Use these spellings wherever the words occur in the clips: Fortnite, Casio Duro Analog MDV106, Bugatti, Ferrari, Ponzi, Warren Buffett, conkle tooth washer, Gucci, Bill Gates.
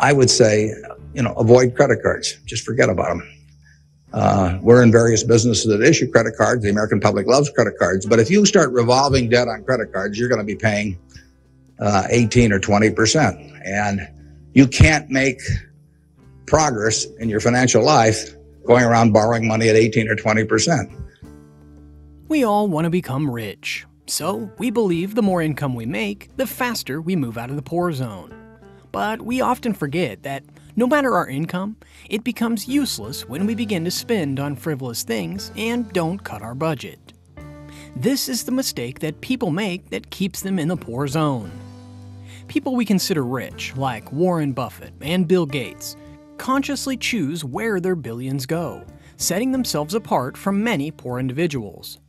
I would say, you know, avoid credit cards. Just forget about them. We're in various businesses that issue credit cards. The American public loves credit cards. But if you start revolving debt on credit cards, you're going to be paying 18 or 20%. And you can't make progress in your financial life going around borrowing money at 18 or 20%. We all want to become rich. So we believe the more income we make, the faster we move out of the poor zone. But we often forget that no matter our income, it becomes useless when we begin to spend on frivolous things and don't cut our budget. This is the mistake that people make that keeps them in the poor zone. People we consider rich, like Warren Buffett and Bill Gates, consciously choose where their billions go, setting themselves apart from many poor individuals.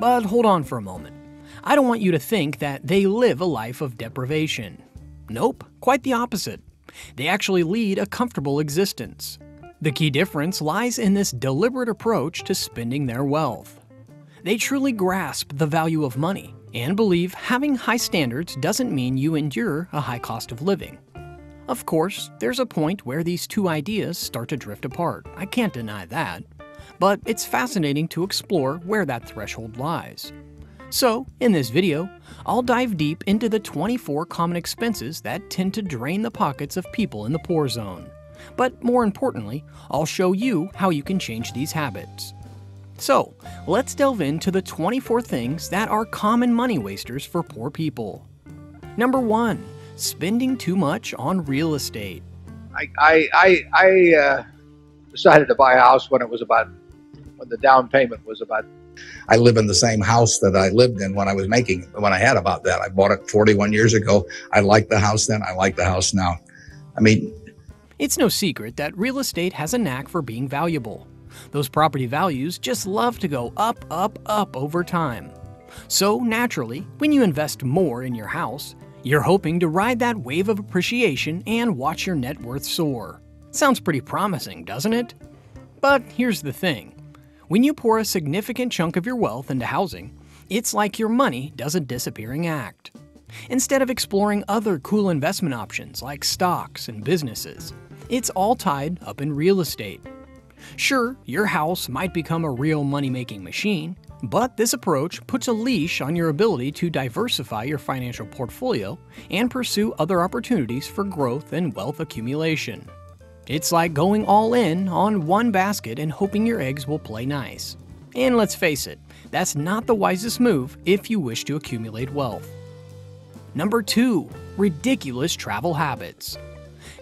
But hold on for a moment. I don't want you to think that they live a life of deprivation. Nope, quite the opposite. They actually lead a comfortable existence. The key difference lies in this deliberate approach to spending their wealth. They truly grasp the value of money and believe having high standards doesn't mean you endure a high cost of living. Of course, there's a point where these two ideas start to drift apart. I can't deny that. But it's fascinating to explore where that threshold lies. So, in this video, I'll dive deep into the 24 common expenses that tend to drain the pockets of people in the poor zone. But more importantly, I'll show you how you can change these habits. So, let's delve into the 24 things that are common money wasters for poor people. Number 1. Spending too much on real estate. I decided to buy a house when the down payment was about... I live in the same house that I lived in when I had about that. I bought it 41 years ago. I liked the house then. I like the house now. I mean... It's no secret that real estate has a knack for being valuable. Those property values just love to go up, up, up over time. So naturally, when you invest more in your house, you're hoping to ride that wave of appreciation and watch your net worth soar. Sounds pretty promising, doesn't it? But here's the thing. When you pour a significant chunk of your wealth into housing, it's like your money does a disappearing act. Instead of exploring other cool investment options like stocks and businesses, it's all tied up in real estate. Sure, your house might become a real money-making machine, but this approach puts a leash on your ability to diversify your financial portfolio and pursue other opportunities for growth and wealth accumulation. It's like going all in on one basket and hoping your eggs will play nice. And let's face it, that's not the wisest move if you wish to accumulate wealth. Number 2, ridiculous travel habits.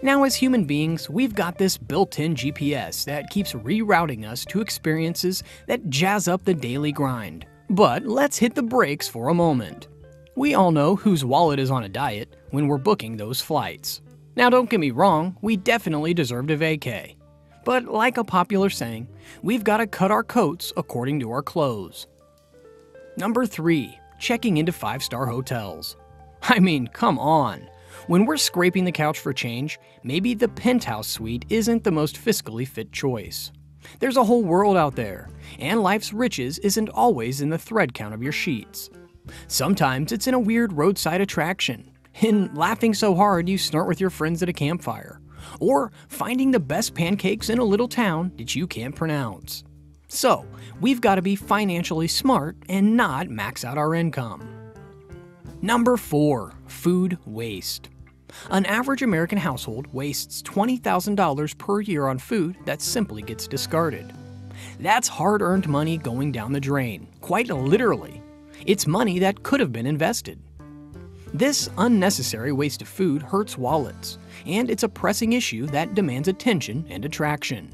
Now, as human beings, we've got this built-in GPS that keeps rerouting us to experiences that jazz up the daily grind. But let's hit the brakes for a moment. We all know whose wallet is on a diet when we're booking those flights. Now, don't get me wrong, we definitely deserved a vacay. But like a popular saying, we've got to cut our coats according to our clothes. Number 3, checking into 5-star hotels. I mean, come on. When we're scraping the couch for change, maybe the penthouse suite isn't the most fiscally fit choice. There's a whole world out there, and life's riches isn't always in the thread count of your sheets. Sometimes it's in a weird roadside attraction, in laughing so hard you snort with your friends at a campfire, or finding the best pancakes in a little town that you can't pronounce. So, we've got to be financially smart and not max out our income. Number 4. Food waste. An average American household wastes $20,000 per year on food that simply gets discarded. That's hard-earned money going down the drain, quite literally. It's money that could have been invested. This unnecessary waste of food hurts wallets, and it's a pressing issue that demands attention and attraction.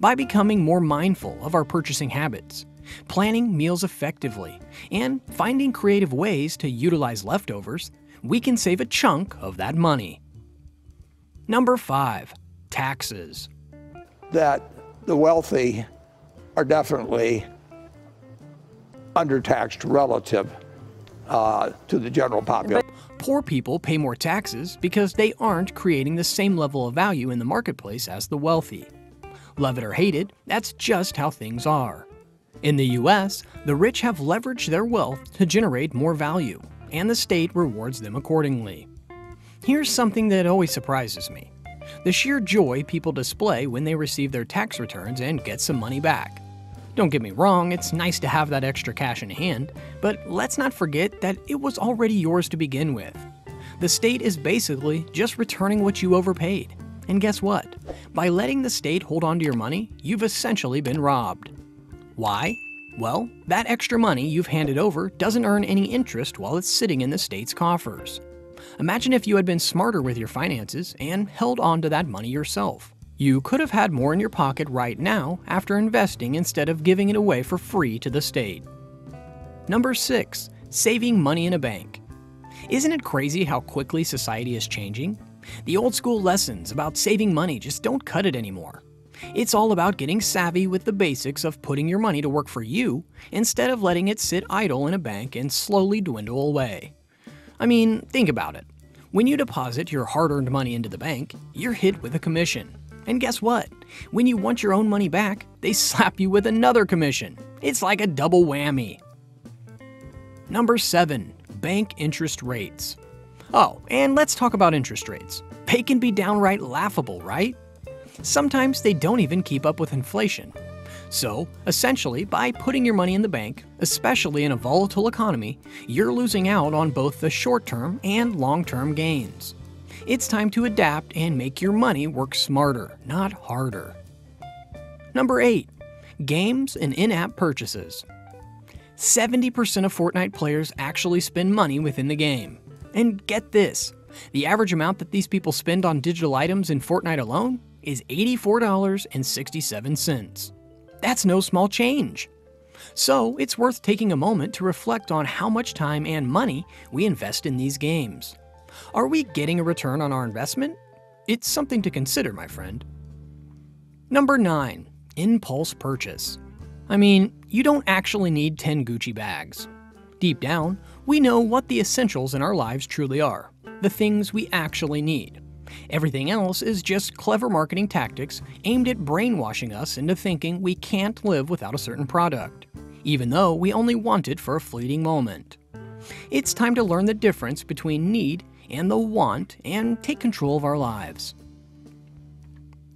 By becoming more mindful of our purchasing habits, planning meals effectively, and finding creative ways to utilize leftovers, we can save a chunk of that money. Number 5, taxes. That the wealthy are definitely undertaxed relative to the general population. Poor people pay more taxes because they aren't creating the same level of value in the marketplace as the wealthy. Love it or hate it, that's just how things are. In the U.S., the rich have leveraged their wealth to generate more value, and the state rewards them accordingly. Here's something that always surprises me. the sheer joy people display when they receive their tax returns and get some money back. Don't get me wrong, it's nice to have that extra cash in hand, but let's not forget that it was already yours to begin with. The state is basically just returning what you overpaid. And guess what? By letting the state hold on to your money, you've essentially been robbed. Why? Well, that extra money you've handed over doesn't earn any interest while it's sitting in the state's coffers. Imagine if you had been smarter with your finances and held on to that money yourself. You could have had more in your pocket right now after investing instead of giving it away for free to the state. Number 6. Saving money in a bank. Isn't it crazy how quickly society is changing? The old school lessons about saving money just don't cut it anymore. It's all about getting savvy with the basics of putting your money to work for you instead of letting it sit idle in a bank and slowly dwindle away. I mean, think about it. When you deposit your hard-earned money into the bank, you're hit with a commission. And guess what? When you want your own money back, they slap you with another commission. It's like a double whammy. Number 7. Bank interest rates. Oh, and let's talk about interest rates. They can be downright laughable, right? Sometimes they don't even keep up with inflation. So, essentially, by putting your money in the bank, especially in a volatile economy, you're losing out on both the short-term and long-term gains. It's time to adapt and make your money work smarter, not harder. Number 8. Games and in-app purchases. 70% of Fortnite players actually spend money within the game. And get this, the average amount that these people spend on digital items in Fortnite alone is $84.67. That's no small change. So it's worth taking a moment to reflect on how much time and money we invest in these games. Are we getting a return on our investment? It's something to consider, my friend. Number 9. Impulse purchase. I mean, you don't actually need 10 Gucci bags. Deep down, we know what the essentials in our lives truly are, the things we actually need. Everything else is just clever marketing tactics aimed at brainwashing us into thinking we can't live without a certain product, even though we only want it for a fleeting moment. It's time to learn the difference between need and the want and take control of our lives.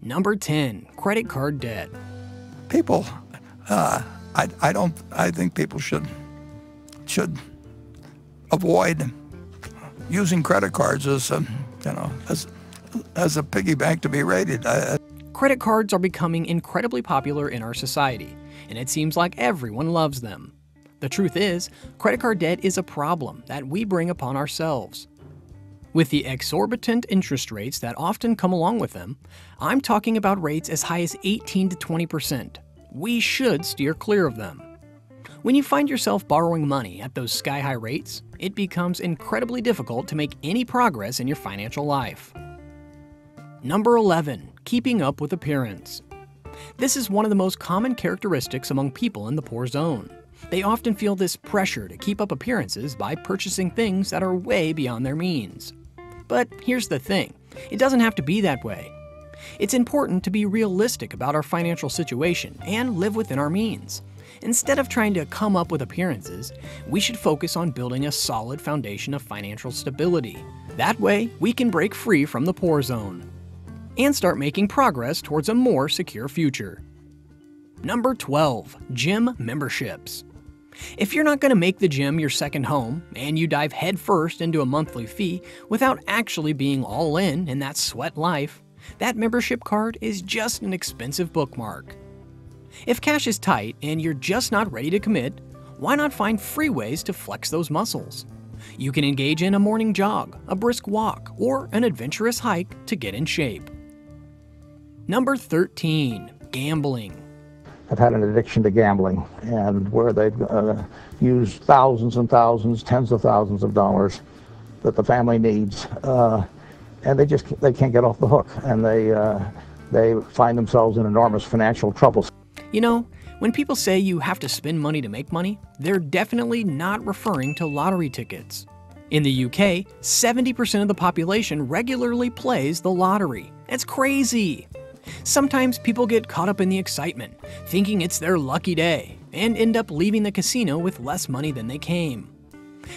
Number 10. Credit card debt. People, I think people should avoid using credit cards as a piggy bank to be raided. Credit cards are becoming incredibly popular in our society, and it seems like everyone loves them. The truth is, credit card debt is a problem that we bring upon ourselves. With the exorbitant interest rates that often come along with them, I'm talking about rates as high as 18% to 20%. We should steer clear of them. When you find yourself borrowing money at those sky-high rates, it becomes incredibly difficult to make any progress in your financial life. Number 11. Keeping up with appearance. This is one of the most common characteristics among people in the poor zone. They often feel this pressure to keep up appearances by purchasing things that are way beyond their means. But here's the thing, it doesn't have to be that way. It's important to be realistic about our financial situation and live within our means. Instead of trying to come up with appearances, we should focus on building a solid foundation of financial stability. That way, we can break free from the poor zone and start making progress towards a more secure future. Number 12. Gym memberships. If you're not going to make the gym your second home and you dive headfirst into a monthly fee without actually being all in that sweat life, that membership card is just an expensive bookmark. If cash is tight and you're just not ready to commit, why not find free ways to flex those muscles? You can engage in a morning jog, a brisk walk, or an adventurous hike to get in shape. Number 13. Gambling. I've had an addiction to gambling, and where they've used thousands and thousands, tens of thousands of dollars that the family needs, and they can't get off the hook, and they find themselves in enormous financial troubles. You know, when people say you have to spend money to make money, they're definitely not referring to lottery tickets. In the UK, 70% of the population regularly plays the lottery. That's crazy! Sometimes people get caught up in the excitement, thinking it's their lucky day, and end up leaving the casino with less money than they came.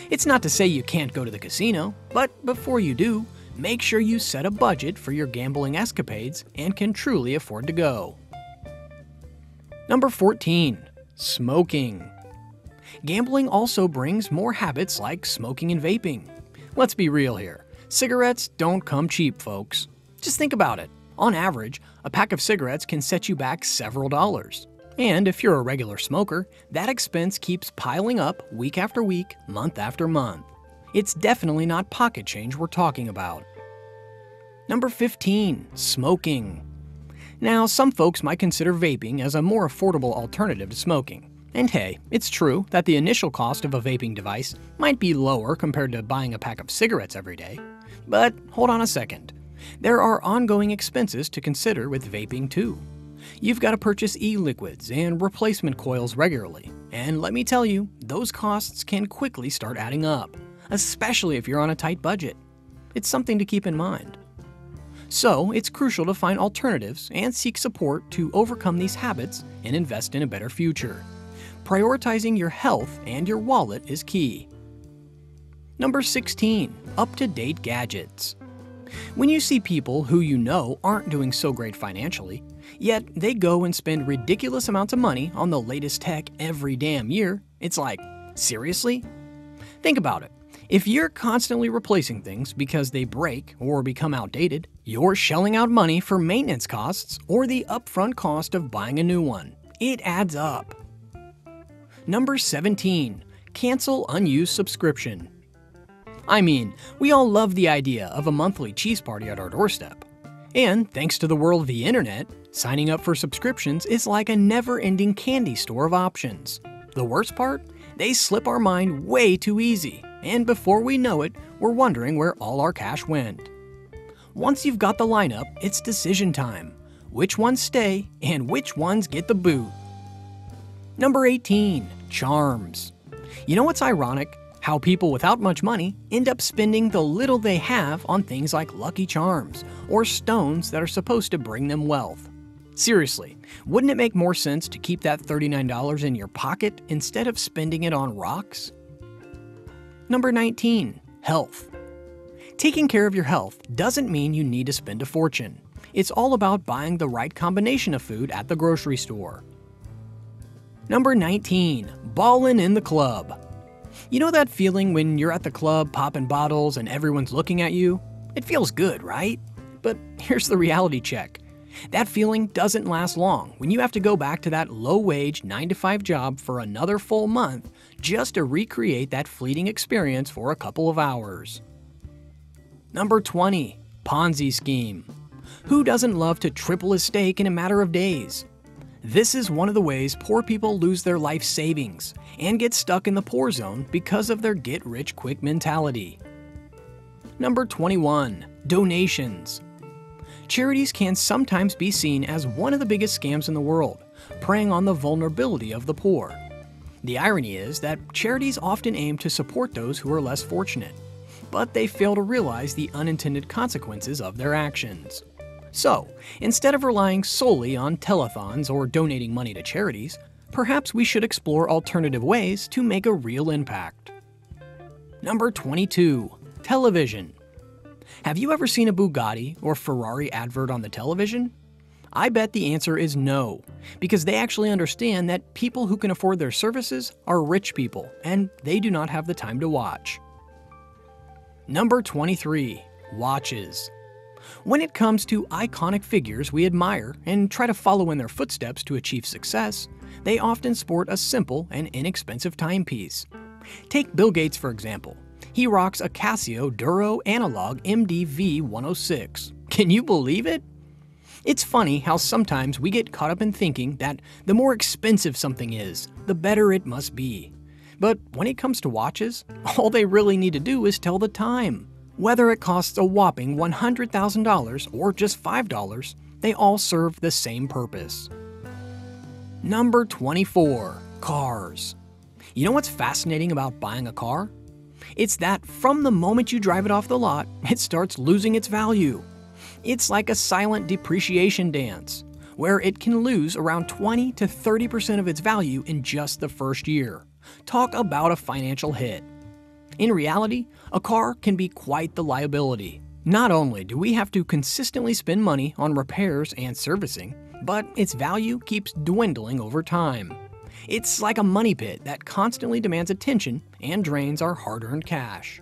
It's not to say you can't go to the casino, but before you do, Make sure you set a budget for your gambling escapades and can truly afford to go. Number 14. Smoking. Gambling also brings more habits like smoking and vaping. Let's be real here. Cigarettes don't come cheap, folks. Just think about it. On average, a pack of cigarettes can set you back several dollars. And if you're a regular smoker, that expense keeps piling up week after week, month after month. It's definitely not pocket change we're talking about. Number 15. Smoking. Now, some folks might consider vaping as a more affordable alternative to smoking. And hey, it's true that the initial cost of a vaping device might be lower compared to buying a pack of cigarettes every day. But hold on a second. There are ongoing expenses to consider with vaping too. You've got to purchase e-liquids and replacement coils regularly. And let me tell you, those costs can quickly start adding up, especially if you're on a tight budget. It's something to keep in mind. So it's crucial to find alternatives and seek support to overcome these habits and invest in a better future. Prioritizing your health and your wallet is key. Number 16. Up-to-date gadgets. When you see people who you know aren't doing so great financially, yet they go and spend ridiculous amounts of money on the latest tech every damn year, it's like, seriously? Think about it. If you're constantly replacing things because they break or become outdated, you're shelling out money for maintenance costs or the upfront cost of buying a new one. It adds up. Number 17. Cancel unused subscription. I mean, we all love the idea of a monthly cheese party at our doorstep. And thanks to the world of the internet, signing up for subscriptions is like a never-ending candy store of options. The worst part? They slip our mind way too easy, and before we know it, we're wondering where all our cash went. Once you've got the lineup, it's decision time. Which ones stay and which ones get the boot? Number 18. Charms. You know what's ironic? How people without much money end up spending the little they have on things like Lucky Charms or stones that are supposed to bring them wealth. Seriously, wouldn't it make more sense to keep that $39 in your pocket instead of spending it on rocks? Number 19. Health. Taking care of your health doesn't mean you need to spend a fortune. It's all about buying the right combination of food at the grocery store. Number 19. Ballin' in the club. You know that feeling when you're at the club popping bottles and everyone's looking at you? It feels good, right? But here's the reality check. That feeling doesn't last long when you have to go back to that low-wage 9-to-5 job for another full month just to recreate that fleeting experience for a couple of hours. Number 20. Ponzi scheme. Who doesn't love to triple his stake in a matter of days? This is one of the ways poor people lose their life savings and get stuck in the poor zone because of their get-rich-quick mentality. Number 21. Donations. Charities can sometimes be seen as one of the biggest scams in the world, preying on the vulnerability of the poor. The irony is that charities often aim to support those who are less fortunate, but they fail to realize the unintended consequences of their actions. So, instead of relying solely on telethons or donating money to charities, perhaps we should explore alternative ways to make a real impact. Number 22. Television. Have you ever seen a Bugatti or Ferrari advert on the television? I bet the answer is no, because they actually understand that people who can afford their services are rich people, and they do not have the time to watch. Number 23. Watches. When it comes to iconic figures we admire and try to follow in their footsteps to achieve success, they often sport a simple and inexpensive timepiece. Take Bill Gates, for example. He rocks a Casio Duro Analog MDV106. Can you believe it? It's funny how sometimes we get caught up in thinking that the more expensive something is, the better it must be. But when it comes to watches, all they really need to do is tell the time. Whether it costs a whopping $100,000 or just $5, they all serve the same purpose. Number 24. Cars. You know what's fascinating about buying a car? It's that from the moment you drive it off the lot, it starts losing its value. It's like a silent depreciation dance, where it can lose around 20 to 30% of its value in just the first year. Talk about a financial hit. In reality, a car can be quite the liability. Not only do we have to consistently spend money on repairs and servicing, but its value keeps dwindling over time. It's like a money pit that constantly demands attention and drains our hard-earned cash.